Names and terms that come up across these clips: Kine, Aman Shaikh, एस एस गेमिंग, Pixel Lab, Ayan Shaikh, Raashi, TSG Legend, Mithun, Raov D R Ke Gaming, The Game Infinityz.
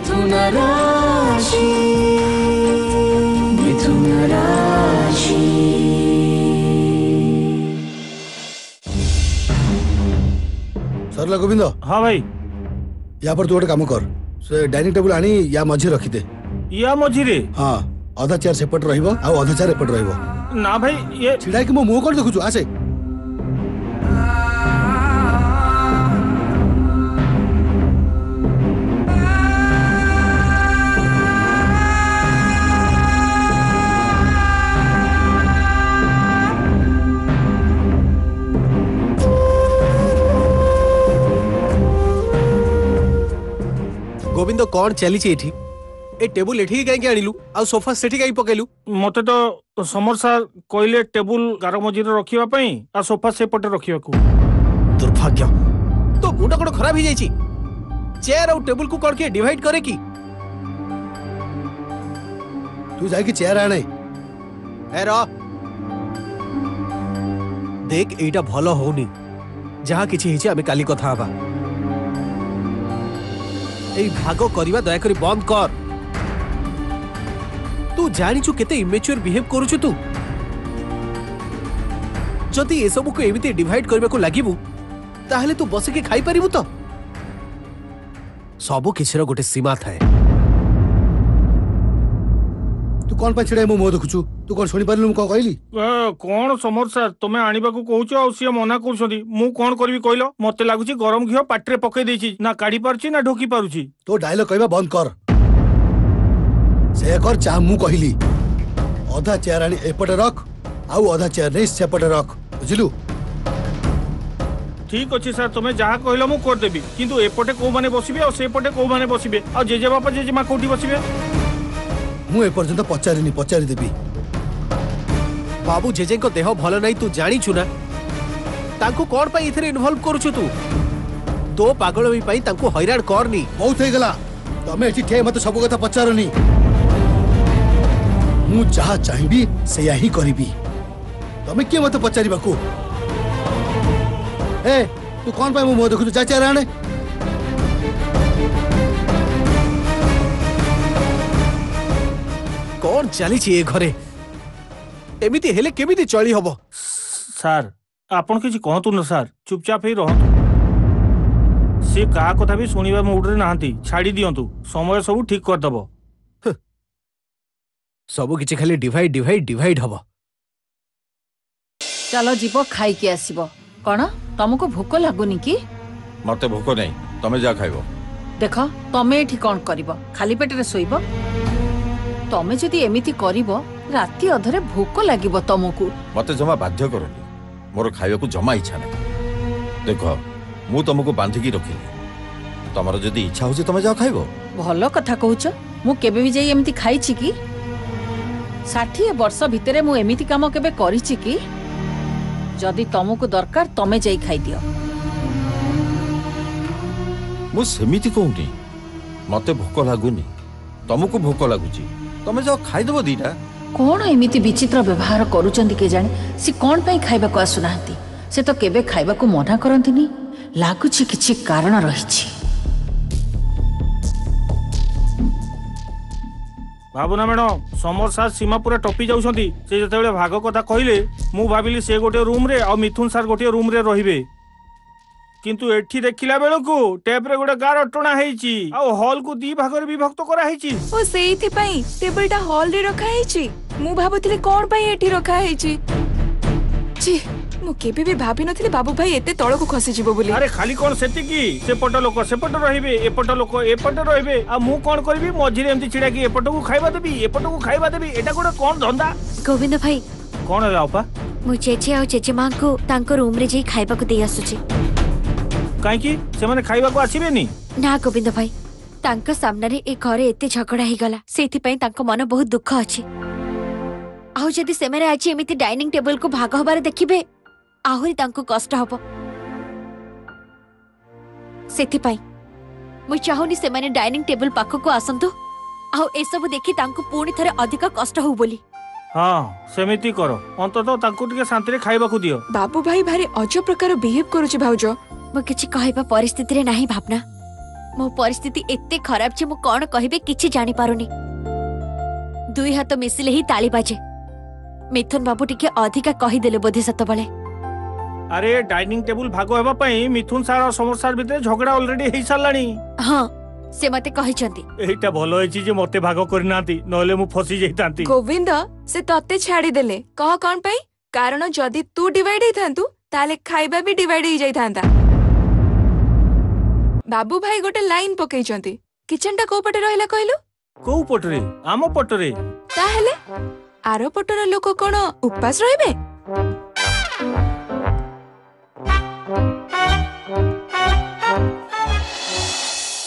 मिथुन राशि, मिथुन राशि। सरला गोविंद। हाँ भाई, यहाँ पर तू गोटे काम कर, से डाइनिंग टेबल आनी या मझी रखीदे। या मझी रे? हाँ, आधा चेयर सेपट रहिबो आ आधा चेयर एपट रहिबो। ना भाई, ये छिड़ा कि मो मुंह कर देखुछु। आसे गोविंद, कौन चली एठी? ए टेबुल एठी काई के आनिलु आ सोफा सेठी काई पकेलु? मते तो समर सर कोइले टेबुल गारमोजी रे रखिबा पई आ सोफा से पटे रखिबा को। दुर्भाग्य तो गुडा गुडा खराब ही जाईची। चेयर और टेबुल को कर के डिवाइड करे की? तू जाई के चेयर आणे। ए रो देख, एटा भलो होउनी। जहा किछि हिचे आमे काली कथा आबा। ए भागो करबा दया करी बंद कर। तू जानी छु केते इमेच्योर बिहेव करू छु। तू जदी ए सब को एबिते डिवाइड करबा को लागिबू ताहले तू बस के खाई परिबू? तो सब किछरो गोटे सीमा थाए। तू कोन पछड़े मो मो देखुछु? तू कोन सुनि परलु को कहली? कोन समर सर तमे आनिबा को कहउछ आ उसिया मना करछदी। मु कोन करबी कहलो? मते लागु छी गरम घियो पाटरे पकई देछि, ना काढी पारुछि ना ढोकी पारुछि। तो डायलॉग कहबा बंद कर। से कर चाह मु कहली। आधा चेयर आनी एपटे रख आउ आधा चेयर ने सेपटे रख, बुझिलु? ठीक अछि सर, तमे जहा कहलो मु कर देबी, किंतु एपटे को माने बसिबे आ सेपटे को माने बसिबे आ जेजे बापा जेजे मा कोठी बसिबे मु ए पर्यंत पचारिनी। पचारि देबी बाबू, जेजे को देह भलो नाही तू जानि छुना। तांको कोन पई इथरे इन्वॉल्व करूछु? तू दो पागल होई पई तांको हैरान करनी। बहुत हे गेला, तमे एठी ठे मत सब कथा पचारनी। मु जहा चाहिबी से यही करिबी, तमे के मत पचारिबा को। ए तू कोन पाए मो देखु? जा चेयर आने। कोन चली छी ए घरे? एमिति हेले केमिति चली हबो? सर आपण किछि कहतु न सर, चुपचाप ही रह। से का कथा भी सुनिबा मुड रे नाहंती, छाड़ी दियंतु, समय सब ठीक कर दबो। सबु किछि खाली डिवाइड डिवाइड डिवाइड हबो। चलो जीवो खाई के आसीबो। कोन तमको भूख लागुनी की? मते भूख नै, तमे जा खाइबो। देखो तमे एठी कोन करिवो? खाली पेट रे सोइबो? तमे जदी एमिति करिवो राती अधरे भूख लागिवो तमको। मते जमा बाध्य करनी, मोर खाइबो को जमा इच्छा नै। देखो मु तमको बांधी की रखिनि, तमरो जदी इच्छा होछि तमे जा खाइबो। भलो कथा कहउछ, मु केबे भी जाई एमिति खाइछि की? 60 वर्ष भितरे मु एमिति काम केबे करिछि की? जदी तमको दरकार तमे जाई खाइ दियो। मु सेमिति कहउनी, मते भूख लागुनी, तमको भूख लागुची, तमे जा खाइ देबो दीटा। कोन एमिति विचित्र व्यवहार करूचंदी के जाने? से कोन पई खाइबा को आसुनांती? से तो केबे खाइबा को मना करंतीनी। लागुची किछि कारण रहिछि। भावना मैडम, समर सार सीमा पूरा टपी जाउछंती। से जतेबेले भाग कथा कहले मु भाबिली से गोटे रूम रे आ मिथुन सार गोटे रूम रे रहिबे, किंतु एठी देखिला बेलकु टेप रे गोटे गार अटणा हेइची आ हॉल को दी भाग रे विभक्त करा हेइची। ओ सेइथि पई टेबलटा हॉल रे रखा हेइची। मु भाबुथिले कोन पई एठी रखा हेइची। छी, मु केबे भी भाबि नथिले बाबू भाई एते तळ को खसी जिवो बोली। अरे खाली कोन सेति की? से पट लोक से पट रहिबे, ए पट लोक ए पट रहिबे, आ मु कोन करबी? मझी रे एम्ति छिडा की ए पट को खाइबा देबी ए पट को खाइबा देबी, एटा कोन कोन धंदा? गोविंद भाई कोन रे आपा? मु चेचे आ चेचे मां को तांको रूम रे जे खाइबा को दे आसुची। काहे की से माने खाइबा को आसीबे नी? ना गोविंद भाई, तांको सामने रे ए घरे एते झगड़ा ही गला, सेति पई तांको मन बहुत दुख अछि। आउ जदी से माने आछि एमिति डाइनिंग टेबल को भाग होबारे देखिबे आहुरी तांको कष्ट हबो। सेति पई मु चाहुनी से माने डाइनिंग टेबल पाखो को आसंतु आउ ए सब देखि तांको पूर्ण थरे अधिक कष्ट हो बोली। हां सेमिति करो, अंततो तांको टिके शांति रे खाइबा को दियो। बाबू भाई भारी अजब प्रकार बिहेव करूची भाउजो। मु किछि कहइबा परिस्थिति रे नाही भावना। मो परिस्थिति एते खराब छे मो कौन कहबे किछि जानि पारुनी। दुई हाथ मिसिले ही ताली बाजे। मिथुन बाबू टिके अधिका कहि देले बोधे सतबले। अरे डाइनिंग टेबल भागो हेबा पई मिथुन सार और समर सार भीतर झगड़ा ऑलरेडी हेई सारलानी। हां से मते कहि चंती एटा भलो होईची जे मते भागो करनाती नले मु फसी जैतांती। गोविंद से तते छाड़ी देले कह कोन पई कारण जदी तू डिवाइड हेई थांतु ताले खाइबा भी डिवाइड हेई जाई थांता। बाबू भाई गोटे लाइन पकेई चंती किचन टा को पटे रहला कहलो को पटरे आमो पटरे ता हेले आरो पटरा लोक कोन उपवास रहबे।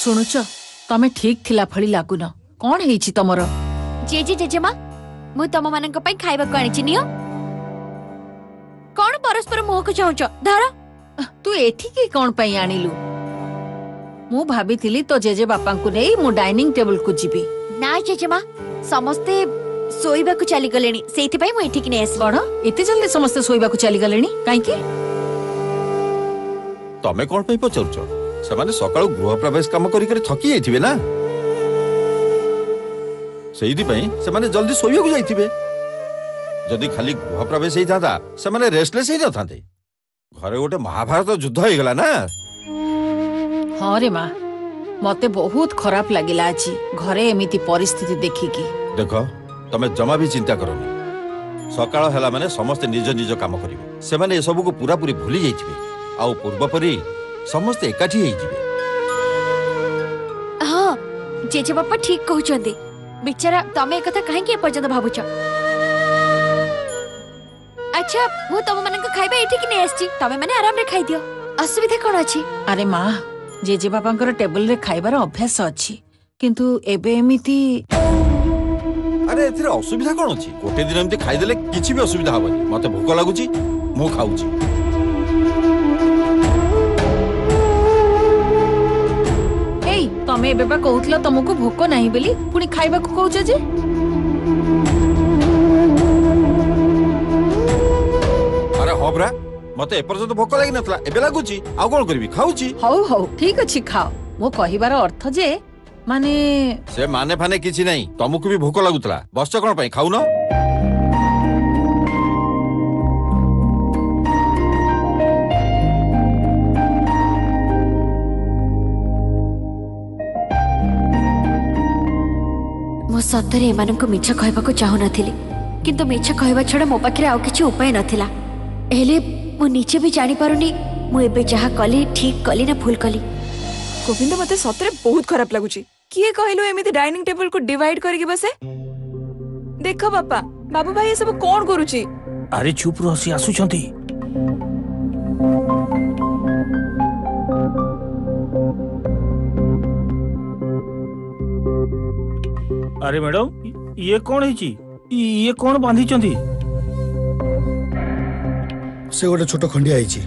सुनुच तमे ठीक थिला फली लागुना कोन हेछि तमर जेजे जेजेमा मु तम मानन पई खाइबा को आनिछि नियो कोन परस्पर मोह को चाहुच धारा तू एठी के कोन पई आनिलु। मु भाभी थिली तो जेजे बापा को नेई मु डाइनिंग टेबल को जीबी ना जेजेमा समस्ते सोईबा को चली गलेनी सेति पई मु एठी के नेस कोन एते जल्दी समस्ते सोईबा को चली गलेनी काई के तमे कोन पई पचरचो से माने सकाळ गृह प्रवेश काम करी करे थकी जाइथिबे ना सेहिदि पई से माने जल्दी सोइयो को जाइथिबे। जदी खाली गृह प्रवेश हे जाता से माने रेस्टलेस हे जाताते घरे ओटे महाभारत युद्ध हे गेला ना। हां रे मां मते बहुत खराब लागिला अछि घरे एमिति परिस्थिति देखि की। देखो तमे जमा भी चिंता करोनी सकाळ हला माने समस्त निज निज काम करिवे से माने ए सब को पूरा पूरी भूली जाइथिबे आ पूर्व परी समस्त एकाठी हे जीवे। हां जेजे बापा ठीक कहू चंदे बेचारा तमे एकथा काहे के पर्यंत भाबुछ। अच्छा मु तम मन के खाइबे एठी कि नै आछि तमे माने आराम रे खाइ दियो असुविधा कोन अछि। अरे मां जेजे बापांकर टेबल रे खाइबार अभ्यास अछि किंतु एबे एमिति अरे एथरे असुविधा कोन अछि गोटे दिन एमिति खाइ देले किछि भी असुविधा होबनी मते भूख लागुछि मु खाउछि। तमे बेबा कहउतला तमको भूख नाही बेली पुनी खाइबा को कहउछ जे अरे होबरा मते एपर्यंत भूख लागि नथला एबे लागुची आ कोन करबी खाउची। हौ हौ ठीक अछि खाओ मो कहिबार अर्थ जे माने से माने फाने किछि नाही तमको भी भूख लागुतला बसच कोन पई खाउ न। सतरे एमान को मिछ कहबा को चाहू नथिली किंतु मिछ कहबा छड़ा मो पाखरे आउ किछि उपाय नथिला एले मो नीचे भी जानि पारुनी मो एबे जहा कली ठीक कली ना भूल कली। गोविंद मते सतरे बहुत खराब लागुची किए कहलो एमिति डाइनिंग टेबल को डिवाइड करके बसे। देखो पापा बाबू भाई ये सब कोन करूची। अरे चुप रहो हसी आसु छंती अरे मैडम ये कौन बांधी चंदी से गोटे छोट खंडिया आईची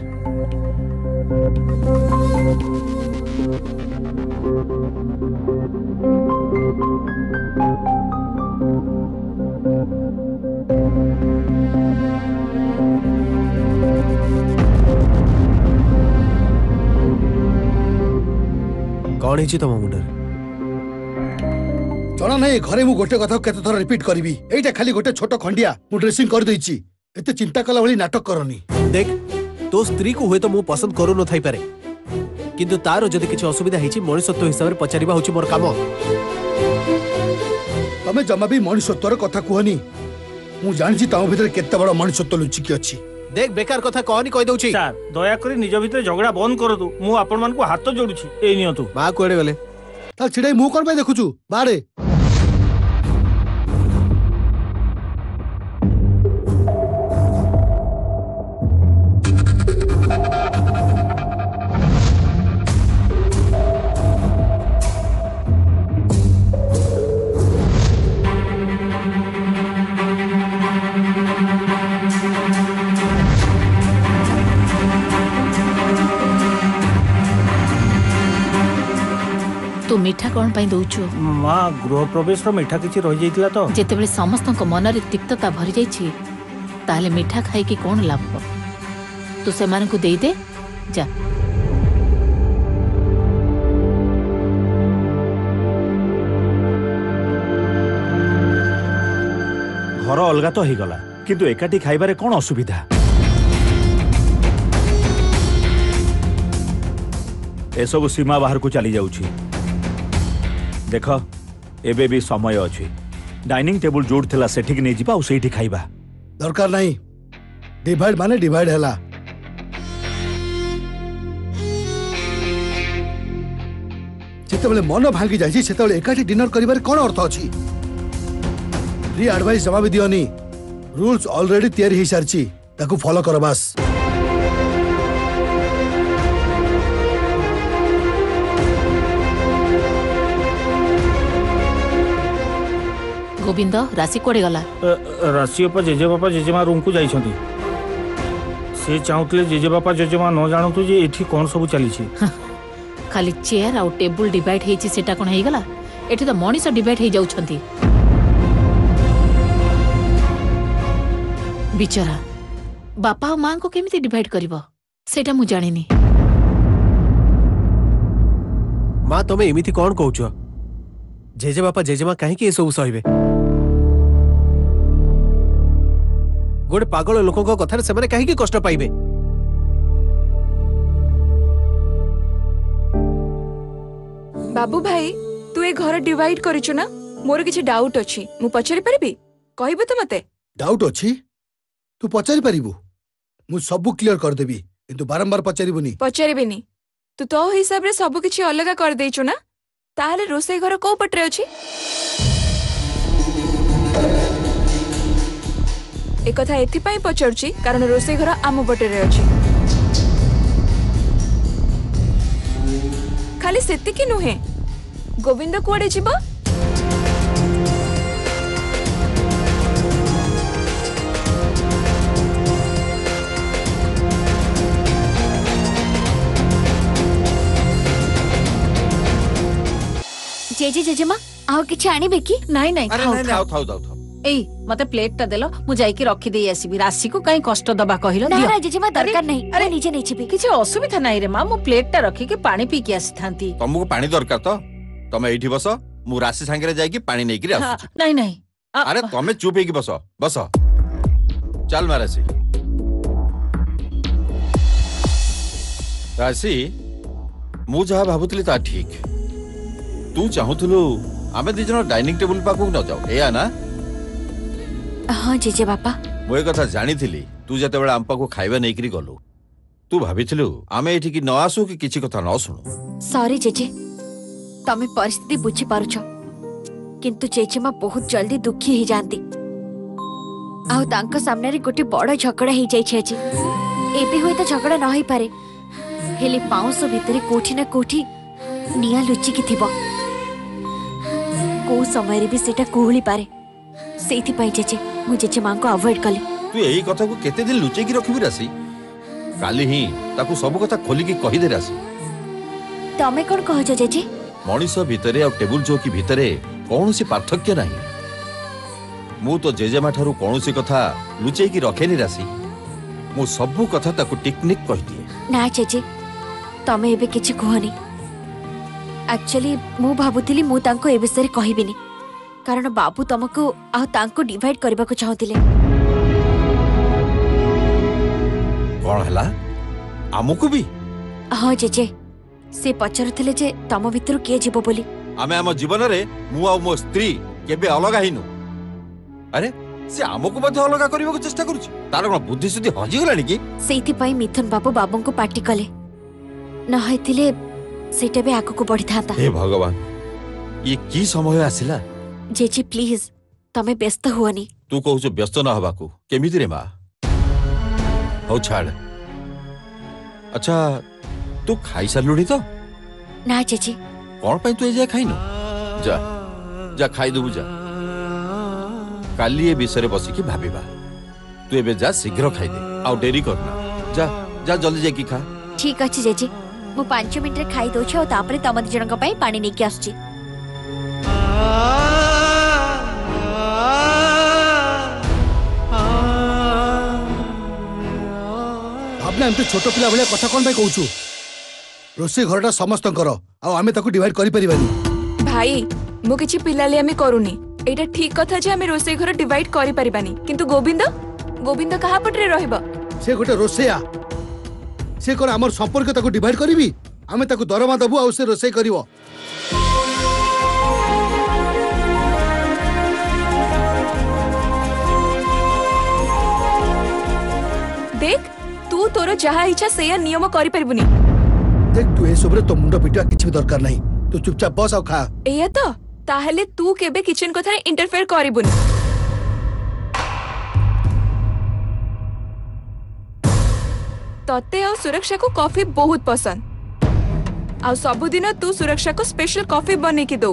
कौन है तुम मुंडर चला नहीं घरे मु गोटे कथा केते थोड़ा रिपीट करबी एटा खाली गोटे छोट खंडिया मु ड्रेसिंग कर दैची एते चिंता कला वाली नाटक करनी। देख तो स्त्री को होय तो मु पसंद करू न थाई पारे किंतु तारो जदी किछ असुविधा हेची मनुष्यत्व हिसाब रे पचारीबा होची मोर काम। तमे जम्मा भी मनुष्यत्व रे कथा कोहनी मु जानची ताऊ भीतर केते बड़ मनुष्यत्व लुचिकी अछि। देख बेकार कथा कोहनी कहि दउची सर दया करी निज भीतर झगड़ा बंद कर दो मु आपन मान को हाथ जोडुची ए नियो तू बा कोड़े गले ता छिड़ाई मु कोन पे देखुचू बारे। मीठा कोन पई दउछु मां गृह प्रवेश रो मीठा किछि रहि जैतिला तो जेतेबेले समस्त को मन रे तिक्तता भरि जाइछि ताले मीठा खाइ के कोन लाभ तो से मान को देई दे जा। अलग तो होगा किंतु एकाठी खाइबारे कौन असुविधा ए सब सीमा बाहर को चली जाउछि। देख एबे भी समय अछि डाइनिंग टेबल जोड़ थिला सेठी के नै जिबा ओ सेठी खाइबा दरकार नहीं डिवाइड माने डिवाइड हैला जेतेबेले मन भांगी जाय छी सेतेबेले एकाठी डिनर करिबार कोन अर्थ अछि। री एडवाइस जमा भी दियोनी रूल्स ऑलरेडी तैयारी ही सरची ताकू फॉलो करो बस। गोविंद राशि कोड़े गला राशि अपा जेजे बापा जेजेमा रूम को जाई छथि से चाउतले जेजे बापा जेजेमा न जानतु जे एठी कोन सब चली छी खाली चेयर आ टेबल डिवाइड हे छी सेटा कोन हे गला एठी त मनीष डिवाइड हे जाउ छथि बिचारा बापा और मां को केमिति डिवाइड करबो सेटा मु जानिनी। मां तमे एमिति कोन कहउछो जेजे बापा जेजेमा काहे कि ए सब सहिबे गोटे पागल लोक कथार से माने काहे कि कष्ट पाइबे बाबू भाई तू ए घर डिवाइड करिछु ना मोर किछि डाउट अछि मु पछरी परबी कहबो त मते डाउट अछि तू पछरी परबू मु सब क्लियर कर देबी किंतु बारंबार पछरीबनी तू तो हिसाब रे सब किछि अलग कर देइछु ना ताहले रोसे घर को पटरे अछि ए कथा एथि पई पछरछि कारण रोसे घर आमो पटरे अछि खाली सेति कि नुहे गोविंद कोडे जिवो जेजे जेजेमा आउ किछ आनी बेकी नाही नाही अरे नाही थाउ थाउ थाउ एई मते प्लेट ता देलो मु जाई के रखी देई आसीबी राशि को काई कष्ट दबा कहिलो दियो ना जेजेमा दरकार नाही अरे नीचे नीचे भी किछ असुविधा नाही रे मा मु प्लेट ता रखी के पानी पी के आसी थांती तमको पानी दरकार त तमे एठी बस मु राशि संगे जाई के पानी नै के आसी नाही नाही अरे तमे चुप हे के बस बस चल मा राशि राशि मु जहा भाबुतली ता ठीक तू चाहूलु आमे दिजनो डाइनिंग टेबल पाकू न जाओ एया ना हां जेजे बापा मोय कथा जानी थिली तू जते बेला आंपा को खाइबा नै करी गलो तू भाबिथिलु आमे एठी कि न आसु कि किछि कथा न सुनु सॉरी जेजे तमे परिस्थिति बुझि पारुछो किंतु जेजेमा बहुत जल्दी दुखी हि जानती आउ तांका सामने रे गोटी बड झगड़ा हि जाय छे जे एबे होय त झगड़ा न होई पारे हेली पाउसो भितरे कोठी न कोठी निया लुचि कि थिबो को समय रे भी सेटा कोहली पारे सेथि पई जेजे मु जेजे मां को अवॉइड कले तू एई कथा को केते दिन लुचे की रखिबी रासी काली ही ताकू सब कथा खोली की कहि दे रासी तमे कोन कहो जेजे मणिस भितरे और टेबल चौकी भितरे कोनोसी पार्थक्य नाही मु तो जेजे माठारु कोनोसी कथा लुचे की रखेनी रासी मु सब कथा ताकू टेक्निक कहि दिए ना जेजे तमे एबे किछि कहनी एक्चुअली मु भाबुतिली मु तांको ए विषय रे कहिबिनी कारण बाबू तमको आ तांको डिवाइड करबा को चाहतिले कोन हला आमुको भी हां जेजे से पचरथिले जे तम भितरु के जीवो बोली आमे आम जीवन रे मु आ मो स्त्री केबे अलग हिनु अरे से आमुको बध अलग करबा को चेष्टा करूछ तार कोन बुद्धि सुद्धि हजि गलानी की सेथि पई मिथुन बाबू बाबू को पार्टी कले न होइथिले सेटे बे आको को बढ़ी थाता हे भगवान ये की समय आसिला जेजे प्लीज तमे व्यस्त होनी तू कहू छ व्यस्त न हवा को केमिति रे मां हो छाड़ अच्छा तू खाई सलुडी तो ना जेजे कोन पई तू जे खाइनो जा जा खाई दबु जा काली ए बिसरे बसी की भाबीबा तू एबे जा शीघ्र खाई दे आ देरी करना जा जा जल्दी जे की खा ठीक अछि जेजे मु 5 मिनिट रे खाई दो छौ तापरे तमद जनक पई पानी नेकी आसुची आपने हमते छोटो पिला भले कथा कोन पई कहउछु रोसे घरटा समस्त करो आ आमे ताको डिवाइड करि परिबानी भाई मु किछि पिला ले आमे करूनी एटा ठीक कथा जे हमें रोसे घर डिवाइड करि परिबानी किंतु गोविंद गोविंद कहा पटरे रहबो से गोटे रोसेया से कोन हमर संपर्क ताको डिवाइड करिबी हमें ताको दरमा दबु आ से रोसे करिवो देख तू तोरो जहा इच्छा सेया नियम करि परिबुनी देख तू ए सबरे तो मुंडा पिटिया किछ दरकार नाही तू चुपचाप बस आ खा एया तो ताहले तू केबे किचन कथा इंटरफेयर करिबुन तते आ सुरक्षा को कॉफी बहुत पसंद आ सब दिन तू सुरक्षा को स्पेशल कॉफी बने के दो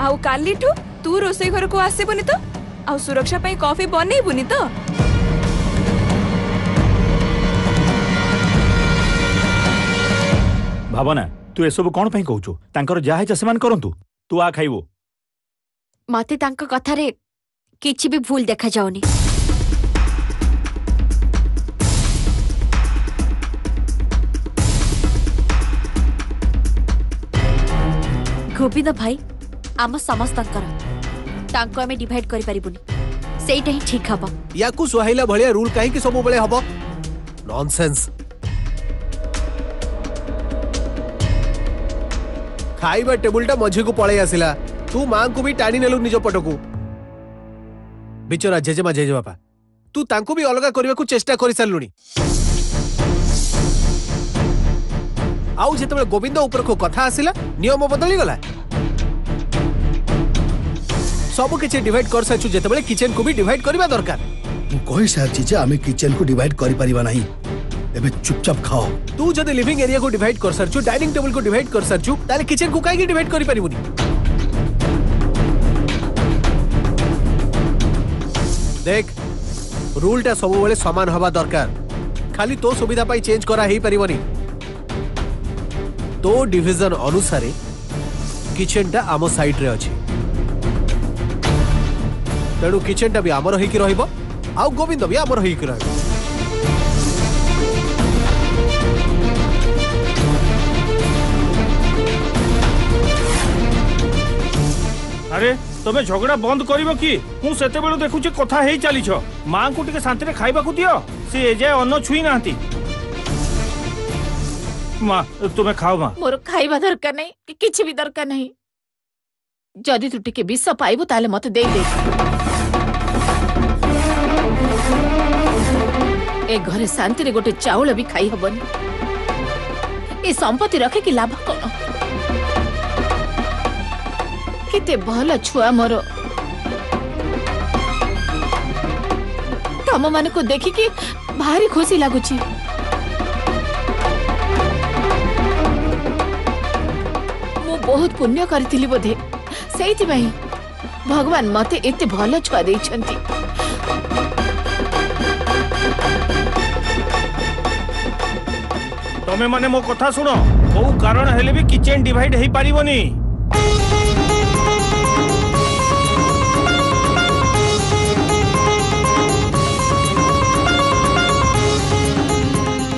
आ काली ठू तू रसोई घर को आसेबुनी तो आ सुरक्षा पे कॉफी बनेबुनी तो भावना तू एसबू कौन पे कहु तांकर जाहे चसमान करंतु तू आ खाइबो माते तांक कथा रे किछि भी भूल देखा जाउनी गोविंद भाई आम समस्तंकर तांको आमे डिवाइड करि परिबुनी सेइटा ही ठीक हबो याकू सुहाइला भलिया रूल काहे कि सब बेले हबो नॉनसेंस खाइबा टेबुलटा मझे को पळे आसिला तू मां को भी टाणी नेलु निजो पटकू बिचरा जेजेमा जेजे बापा तू तांको भी अलगा करबा को चेष्टा करि सालुनी आउ जेतबे गोविंद ऊपर को कथा आसिला नियम बदली गला सब किछे डिवाइड कर साचू जेतबे किचन को भी डिवाइड करबा दरकार कोई सार चीज आमे किचन को डिवाइड करि परिबा नाही एबे चुपचाप खाओ तू जदे लिविंग एरिया को डिवाइड कर सरचू डाइनिंग टेबल को डिवाइड कर सरचू ताले किचन को काहे डिवाइड करि परिबुनी देख रूल टा सब बेले समान हवा दरकार खाली तो सुविधा पाई चेंज करा ही परिबनी तो डिवीजन अनुसार किचन टा आमो साइड रे अछि तणु किचन टा भी आमर होई कि रहइबो आ गोविंद भी आमर होई कि रहइबो अरे तमे झगड़ा बंद करिवो की मु सेते बेलो देखु छे कथा हेई चाली छ मां को टिके शांति रे खाइबा को दियो से ए जाय अन्न छुई नाहती मां तमे खाओ मां मोर खाइबा दरकार नै कि किछ भी दरकार नै जदी तू टिके विष पाइबो ताले मते देई दे ए घरे शांति रे गोटे चावल भी खाइ हबन ए संपत्ति रखे कि लाभ कोन किते भला छुआ मोर तम मान को देखी कि भारी खुशी लगुच मु बहुत पुण्य करी बोधे से भगवान मत एत भल छुआ दे तमें माने मो कथा सुनो को कारण हेले भी किचन डिवाइड हे पारिबोनी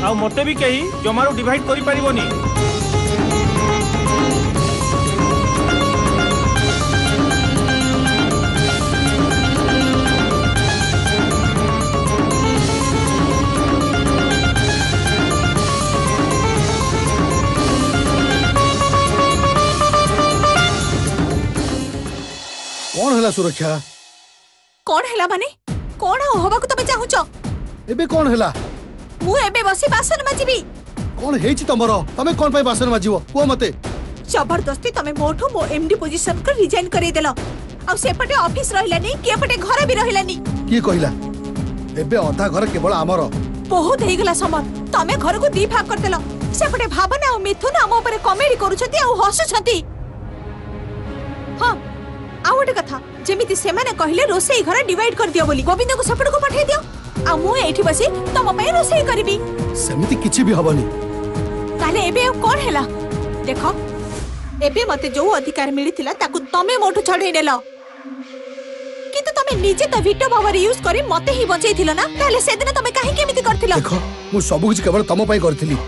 आ मते भी कही जमारो डिवाइड करि परिबोनी कौन हला सुरक्षा कौन हला माने कौन होबा को तमे चाहू छ एबे कौन हला मु एबे बसी बासन माजिबी कोन हेछि तमरो तमे कोन पई बासन माजिबो को मते जबरदस्ती तमे मोठो मो एमडी पोजीशन कर रिजाइन करै देलो आ सेपटे ऑफिस रहिलानी केपटे घर भी रहिलानी की कहिला एबे आधा घर केवल हमरो बहुत हे गेला समर तमे घर को दी भाग कर देलो सेपटे भावना और मिथुन हम ऊपर कॉमेडी करू छथि आ हसु छथि हां आउटे कथा जेमिति सेमाने कहिले रोसेई घर डिवाइड कर दियो बोली गोविंद को सेपटे को पठाई दियो आ मु एठी बसी तम पे रोसई करबी समिति किछि भी हबनी ताले एबे कोन हेला देखो एबे मते जो अधिकार मिलिथिला ताकु तमे मोठो छडै नेला किंतु तमे निजे त वीटो पावर यूज करी मते ही बचैथिलो ना ताले सेदिन तमे काहे केमिति करथिलो देखो मु सब कुछ केवल तम पई करथिली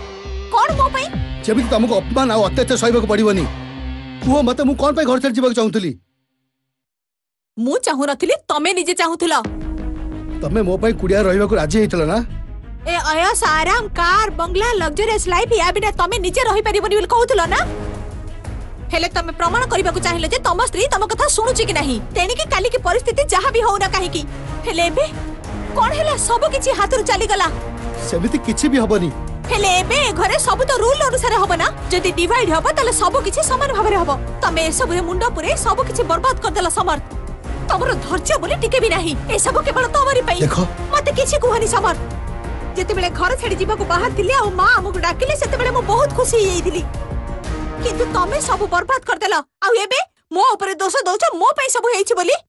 कोन मो पई जेबि तमको अपमान आ अत्यचार सहबा को पड़िबनी तू मते मु कोन पई घर छड जीवा चाहथली मु चाहू नथिली तमे निजे चाहूथला तमे मो पई कुड़िया रहिबा को राजी हेतला ना ए अयस आराम कार बंगला लग्जरियस लाइफ या बिना तमे निजे रहि परिबोनी बिल कहूथला ना हेले तमे प्रमाण करिबा को चाहिले जे तम स्त्री तम कथा सुनुची कि नाही तेनी कि काली की परिस्थिति जहां भी होउ ना काहे की हेले बे कोन हेला सब किछि हातुर चली गला सेबिति किछि भी होबनी हेले बे घरे सब तो रूल अनुसार होबना जदी डिवाइड होबो तले सब किछि समान भाबरे होबो तमे ए सब रे मुंडा पुरे सब किछि बर्बाद कर देला समर्थ तमरो धर्च्य बोले टिके भी नाही ए सब केवल तमरी पई देखो मते किछि कुहानी समर्थ जते बेले घर छेडी जीवा को बाहर दिले आ मां हमकु डाकिले सेते बेले मो बहुत खुशी हेई दिली किंतु तमे सब बर्बाद कर देला आ एबे मो ऊपर दोष दउछ मो पई सब हेइछि बोली